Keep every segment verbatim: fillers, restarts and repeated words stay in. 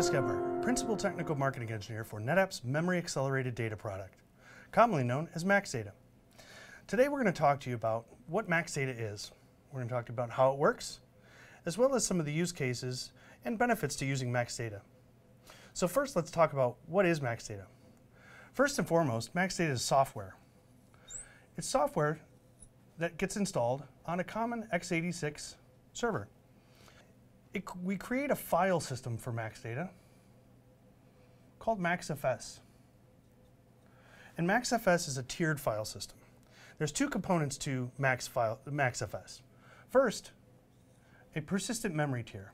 Chris Gebhardt, Principal Technical Marketing Engineer for NetApp's Memory Accelerated Data product, commonly known as MaxData. Today we're going to talk to you about what MaxData is. We're going to talk about how it works, as well as some of the use cases and benefits to using MaxData. So first, let's talk about what is MaxData. First and foremost, MaxData is software. It's software that gets installed on a common x eighty-six server. It, we create a file system for MaxData called MaxFS. And MaxFS is a tiered file system. There's two components to Max file, MaxFS. First, a persistent memory tier.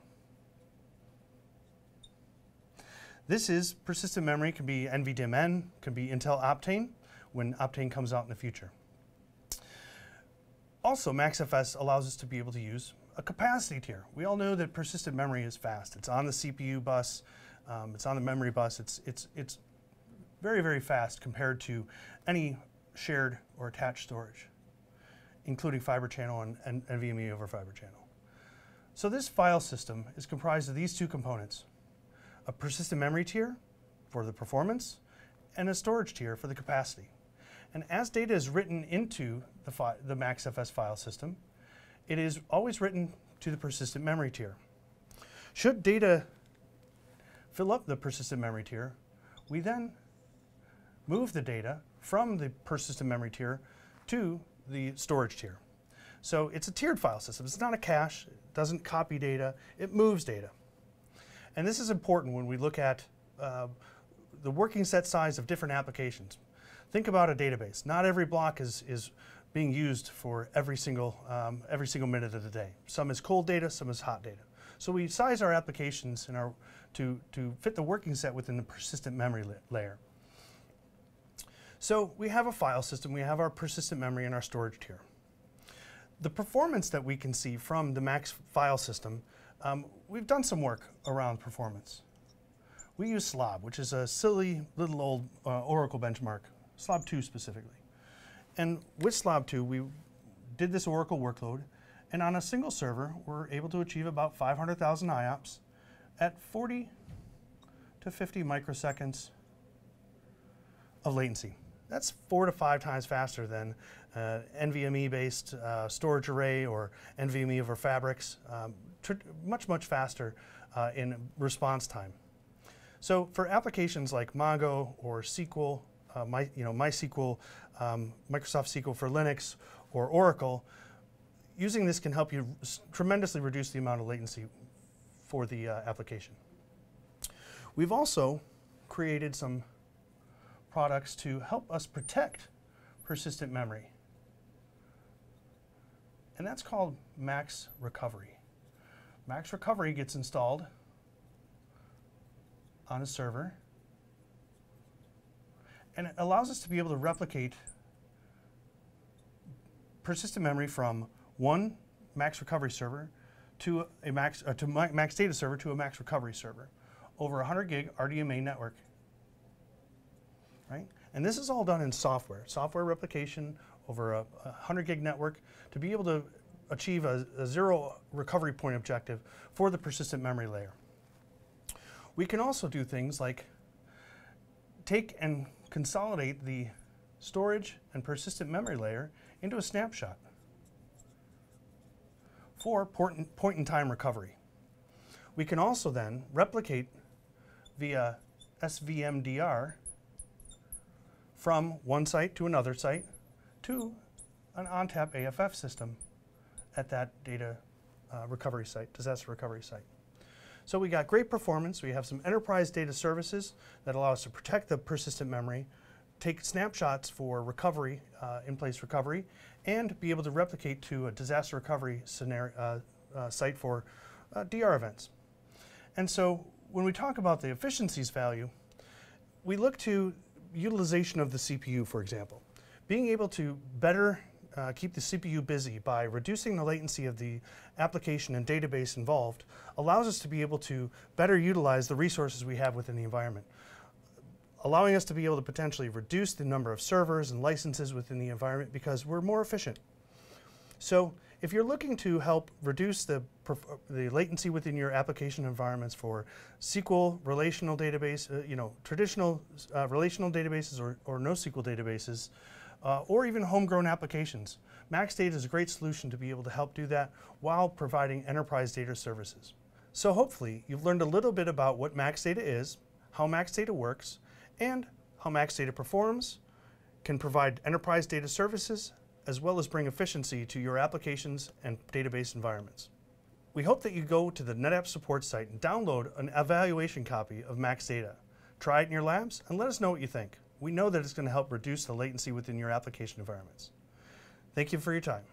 This is persistent memory, can be N V D I M M, can be Intel Optane, when Optane comes out in the future. Also, MaxFS allows us to be able to use a capacity tier. We all know that persistent memory is fast. It's on the C P U bus, um, it's on the memory bus, it's, it's, it's very, very fast compared to any shared or attached storage, including Fibre Channel and, and NVMe over Fibre Channel. So this file system is comprised of these two components, a persistent memory tier for the performance and a storage tier for the capacity. And as data is written into the, the MaxFS file system, it is always written to the persistent memory tier. Should data fill up the persistent memory tier, we then move the data from the persistent memory tier to the storage tier. So it's a tiered file system. It's not a cache. It doesn't copy data. It moves data. And this is important when we look at uh, the working set size of different applications. Think about a database. Not every block is, is being used for every single, um, every single minute of the day. Some is cold data, some is hot data. So we size our applications in our, to, to fit the working set within the persistent memory la layer. So we have a file system, we have our persistent memory and our storage tier. The performance that we can see from the Max file system, um, we've done some work around performance. We use Slob, which is a silly little old uh, Oracle benchmark, Slob two specifically. And with Slob two, we did this Oracle workload, and on a single server, we're able to achieve about five hundred thousand I O P S at forty to fifty microseconds of latency. That's four to five times faster than uh, NVMe-based uh, storage array or NVMe over fabrics, um, much, much faster uh, in response time. So for applications like Mongo or S Q L, uh, my, you know, MySQL, um, Microsoft S Q L for Linux, or Oracle, using this can help you tremendously reduce the amount of latency for the uh, application. We've also created some products to help us protect persistent memory. And that's called Max Recovery. Max Recovery gets installed on a server, and it allows us to be able to replicate persistent memory from one Max Recovery server to a Max, uh, to Max Data server to a Max Recovery server over a one hundred gig R D M A network. Right? And this is all done in software, software replication over a, a one hundred gig network to be able to achieve a, a zero recovery point objective for the persistent memory layer. We can also do things like take and consolidate the storage and persistent memory layer into a snapshot for point-in-time recovery. We can also then replicate via S V M D R from one site to another site to an ONTAP A F F system at that data uh, recovery site, disaster recovery site. So we got great performance. We have some enterprise data services that allow us to protect the persistent memory, take snapshots for recovery, uh, in-place recovery, and be able to replicate to a disaster recovery scenario, uh, uh, site for uh, D R events. And so when we talk about the efficiencies value, we look to utilization of the C P U, for example. Being able to better uh, keep the C P U busy by reducing the latency of the application and database involved allows us to be able to better utilize the resources we have within the environment, allowing us to be able to potentially reduce the number of servers and licenses within the environment because we're more efficient. So If you're looking to help reduce the, the latency within your application environments for S Q L, relational database, uh, you know, traditional uh, relational databases or, or NoSQL databases, uh, or even homegrown applications, MaxData is a great solution to be able to help do that while providing enterprise data services. So hopefully you've learned a little bit about what MaxData is, how MaxData works, and how MaxData performs, can provide enterprise data services, as well as bring efficiency to your applications and database environments. We hope that you go to the NetApp support site and download an evaluation copy of MaxData. Try it in your labs and let us know what you think. We know that it's going to help reduce the latency within your application environments. Thank you for your time.